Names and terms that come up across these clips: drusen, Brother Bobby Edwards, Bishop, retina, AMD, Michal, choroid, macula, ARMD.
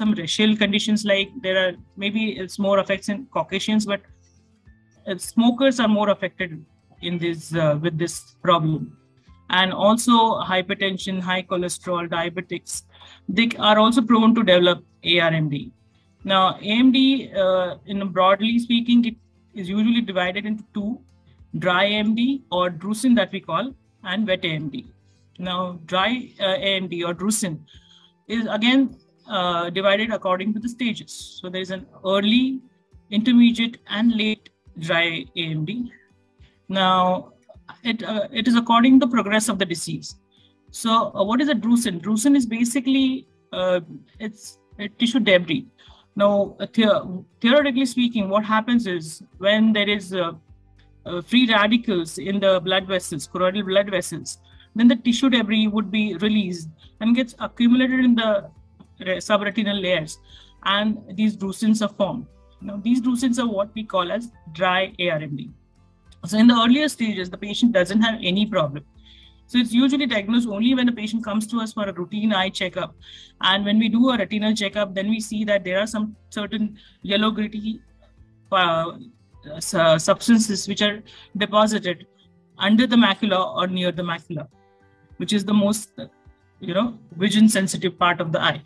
some racial conditions, like there are, maybe it's more affects in Caucasians, but smokers are more affected in this with this problem. And also hypertension, high cholesterol, diabetics, they are also prone to develop ARMD. Now, AMD, broadly speaking, it is usually divided into two: dry AMD or drusen that we call, and wet AMD. Now, dry AMD or drusen is again divided according to the stages. So there is an early, intermediate, and late dry AMD. Now, it is according to the progress of the disease. So what is a drusen? Drusen is basically it's a tissue debris. Now, theoretically speaking, what happens is when there is free radicals in the blood vessels, choroidal blood vessels, then the tissue debris would be released and gets accumulated in the subretinal layers, and these drusens are formed. Now, these drusens are what we call as dry ARMD. So in the earlier stages, the patient doesn't have any problem. So it's usually diagnosed only when a patient comes to us for a routine eye checkup. And when we do a retinal checkup, then we see that there are some certain yellow gritty substances which are deposited under the macula or near the macula, which is the most, vision sensitive part of the eye.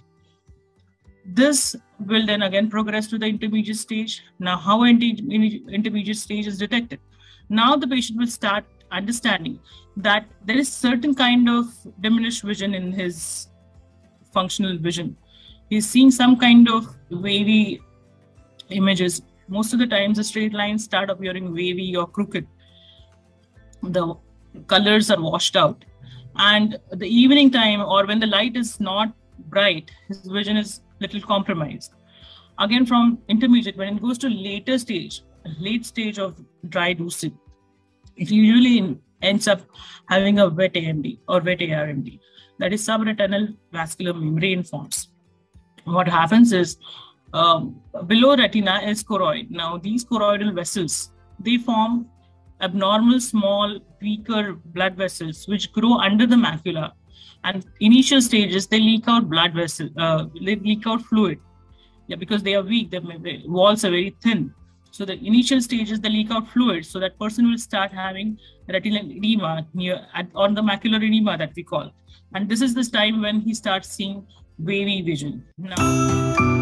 This will then again progress to the intermediate stage. Now, how intermediate stage is detected? Now the patient will start understanding that there is certain kind of diminished vision in his functional vision. He's seeing some kind of wavy images. Most of the times the straight lines start appearing wavy or crooked. The colors are washed out. And the evening time, or when the light is not bright, his vision is little compromised. Again, from intermediate, when it goes to later stage, late stage of dry drusen, it usually ends up having a wet AMD or wet ARMD, that is subretinal vascular membrane forms. What happens is below retina is choroid. Now these choroidal vessels, they form abnormal, small, weaker blood vessels which grow under the macula, and initial stages they leak out fluid, because they are weak, their walls are very thin. So the initial stages, they leak out fluid, so that person will start having retinal edema on the macular edema that we call. And this is this time when he starts seeing wavy vision. Now